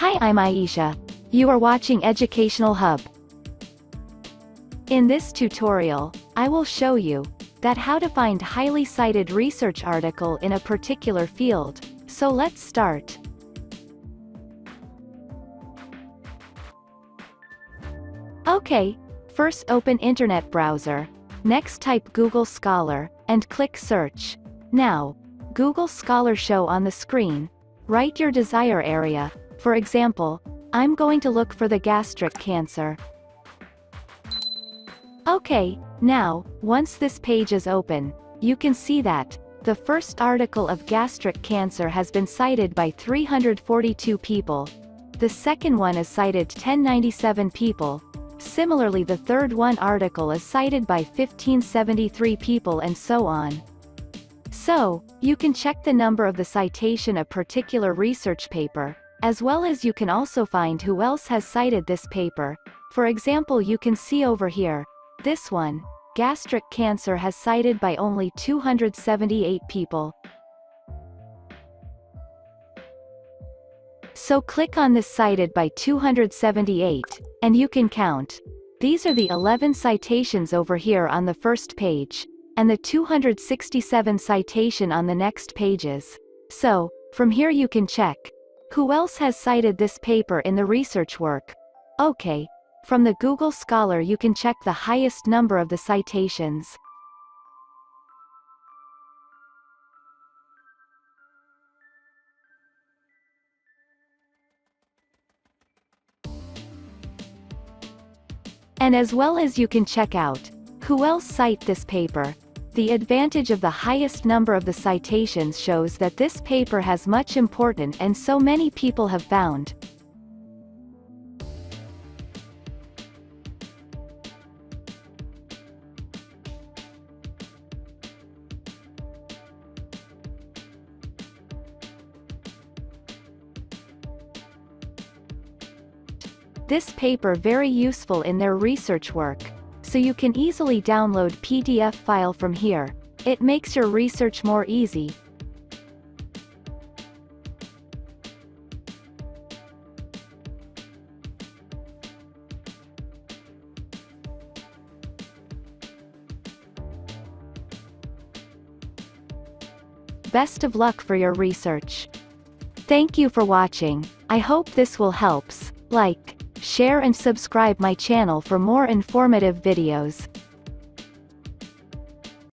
Hi, I'm Aisha. You are watching Educational Hub. In this tutorial, I will show you that how to find highly cited research article in a particular field. So let's start. Okay, first open internet browser. Next type Google Scholar and click search. Now, Google Scholar show on the screen. Write your desire area. For example, I'm going to look for the gastric cancer. Okay, now, once this page is open, you can see that the first article of gastric cancer has been cited by 342 people. The second one is cited 1097 people. Similarly, the third one article is cited by 1573 people and so on. So, you can check the number of the citation of particular research paper, as well as you can also find who else has cited this paper. For example, you can see over here, this one, gastric cancer has cited by only 278 people. So click on this cited by 278, and you can count. These are the 11 citations over here on the first page, and the 267 citation on the next pages. So, from here you can check who else has cited this paper in the research work. Okay, from the Google Scholar you can check the highest number of the citations. And as well as you can check out who else cite this paper. The advantage of the highest number of the citations shows that this paper has much importance and so many people have found. This paper very useful in their research work. So you can easily download PDF file from here. It makes your research more easy. Best of luck for your research. Thank you for watching. I hope this will help. Like, share and subscribe my channel for more informative videos.